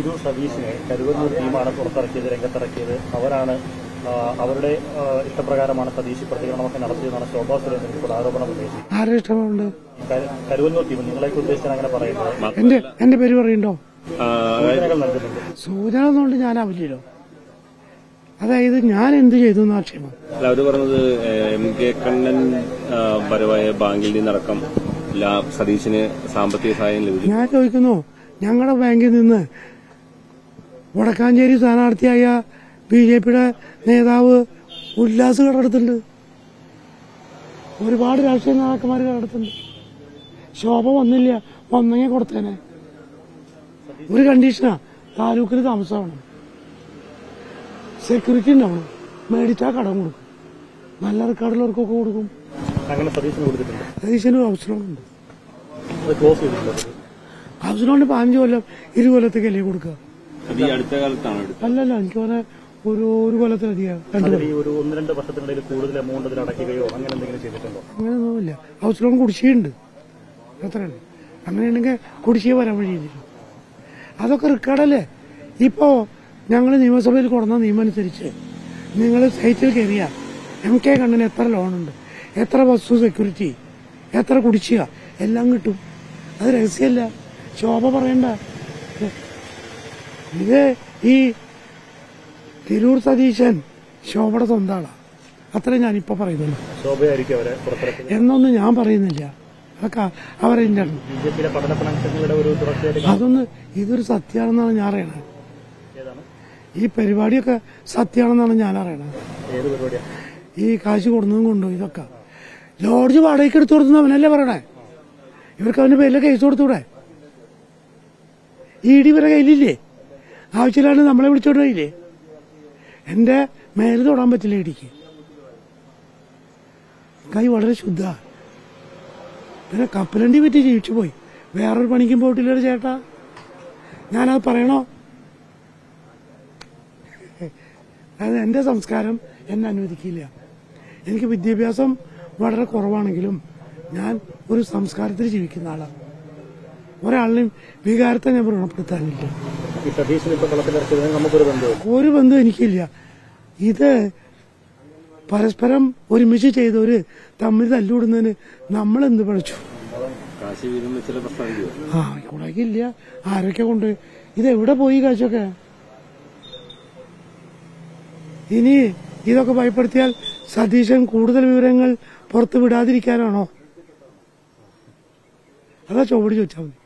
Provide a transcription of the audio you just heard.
തിരൂർ സതീഷിനെ കരുവന്നൂർ ടീമാണ് പുറത്തിറക്കിയത്, രംഗത്തിറക്കിയത്. അവരാണ്, അവരുടെ ഇഷ്ടപ്രകാരമാണ് സതീഷ് പ്രതികരണമൊക്കെ നടത്തിയതെന്നാണ് ശോഭാ സുരേന്ദ്രൻ ആരോപണം ഉന്നയിച്ചത്. ആരും ഇഷ്ടമുണ്ട് കരുവന്നൂർ ടീം നിങ്ങളെയൊക്കെ ഉദ്ദേശിച്ചാണ് അങ്ങനെ പറയുന്നത്. എന്റെ പേര് പറയുന്നുണ്ടോ? സൂചന ഒന്നുകൊണ്ട് ഞാനാവില്ലല്ലോ. അതായത് ഞാൻ എന്ത് ചെയ്തു എന്ന ആക്ഷേപം. അവർ പറഞ്ഞത് എം കെ കണ്ണൻ പരമായ ബാങ്കിൽ നിന്നടക്കം സതീഷിന് സാമ്പത്തിക സഹായം ലഭിച്ചു. ഞാൻ ചോദിക്കുന്നു, ഞങ്ങളുടെ ബാങ്കിൽ നിന്ന് വടക്കാഞ്ചേരി സ്ഥാനാർത്ഥിയായ ബിജെപിയുടെ നേതാവ് ഉല്ലാസ് കടടുത്തുണ്ട്, ഒരുപാട് രാഷ്ട്രീയ നേതാക്കന്മാർ കടടുത്തുണ്ട്. ശോഭ വന്നില്ല, വന്നെങ്കിൽ കൊടുത്തേനെ. ഒരു കണ്ടീഷനാ, താലൂക്കിൽ താമസമാണ്, സെക്യൂരിറ്റി ഉണ്ടാവണം, മേടിച്ചാൽ കടം കൊടുക്കും, നല്ല റെക്കാർഡിലവർക്കൊക്കെ കൊടുക്കും. സതീശന് ഹൗസിലോണുണ്ട്, ഹൗസ് ലോണിന് 5 കൊല്ലം 2 കൊല്ലത്തേക്ക് അല്ലേ കൊടുക്കുക? അല്ലല്ല, എനിക്ക് പറഞ്ഞാൽ ഒരു കൊല്ലത്തിലധികം, 1-2 വർഷത്തിനിടയിൽ കൂടുതൽ എമൗണ്ട് അടയ്ക്കുകയോ അങ്ങനെ എന്തെങ്കിലും ചെയ്തിട്ടുണ്ടോ? അങ്ങനെയൊന്നുമില്ല. ഹൗസ് ലോൺ കുടിശ്ശിയുണ്ട്, അത്രയല്ല. അങ്ങനെയാണെങ്കിൽ കുടിശ്ശിക വരാൻ വഴിയില്ല. അതൊക്കെ റെക്കോർഡല്ലേ. ഇപ്പോ ഞങ്ങൾ നിയമസഭയിൽ കൊടുന്ന നിയമം അനുസരിച്ച് നിങ്ങൾ സൈറ്റിൽ കയറിയ എം കെ കണ്ണിന് എത്ര ലോണുണ്ട്, എത്ര വസ്തു സെക്യൂരിറ്റി, എത്ര കുടിശ്ശിക എല്ലാം കിട്ടും. അത് രഹസ്യമല്ല. ശോഭ പറയണ്ട. ഇത് ഈ തിരൂർ സതീശൻ ശോഭയുടെ സ്വന്തമാണ്. അത്ര ഞാനിപ്പോ പറയുന്നുള്ളൂ എന്നൊന്നും ഞാൻ പറയുന്നില്ല. അതൊക്കെ അവരെന്റെ അതൊന്ന് ഇതൊരു സത്യമാണെന്നാണ് ഞാൻ അറിയണത്. ഈ പരിപാടിയൊക്കെ സത്യമാണെന്നാണ് ഞാൻ അറിയണത്. ഈ കാശ് കൊടുന്നതും കൊണ്ടുപോയി ഇതൊക്കെ ലോഡ്ജ് വാടകയ്ക്ക് എടുത്തു കൊടുത്തു അവനല്ലേ പറയണേ. ഇവർക്ക് അവന്റെ പേരിലെ കേസ് കൊടുത്തൂടെ? ഈ ഇടി വരെ കയ്യിലില്ലേ? ആവശ്യമില്ലാണ്ട് നമ്മളെ വിളിച്ചോണ്ടില്ലേ? എന്റെ മേല് തൊടാൻ പറ്റില്ല ഇടിക്ക്. കൈ വളരെ ശുദ്ധ. പിന്നെ കപ്പലണ്ടി പറ്റി ജീവിച്ചു പോയി, വേറൊരു പണിക്കും പോയിട്ടില്ലൊരു ചേട്ടാ. ഞാനത് പറയണോ? അതായത് എന്റെ സംസ്കാരം എന്നെ അനുവദിക്കില്ല. എനിക്ക് വിദ്യാഭ്യാസം വളരെ കുറവാണെങ്കിലും ഞാൻ ഒരു സംസ്കാരത്തിൽ ജീവിക്കുന്ന ആളാണ്. ഒരാളിനും വികാരത്തെ ഞാൻ വ്രണപ്പെടുത്താനില്ല. ഒരു ബന്ധം എനിക്കില്ല. ഇത് പരസ്പരം ഒരുമിച്ച് ചെയ്തവര് തമ്മിൽ തല്ലുവിടുന്നതിന് നമ്മൾ എന്ത് പഠിച്ചു? ആ ഇവിടേക്കില്ല. ആരൊക്കെ കൊണ്ട് ഇതെവിടെ പോയി കാശൊക്കെ? ഇനി ഇതൊക്കെ ഭയപ്പെടുത്തിയാൽ സതീശൻ കൂടുതൽ വിവരങ്ങൾ പുറത്തു വിടാതിരിക്കാനാണോ? അതാ ചോദിച്ചാൽ മതി.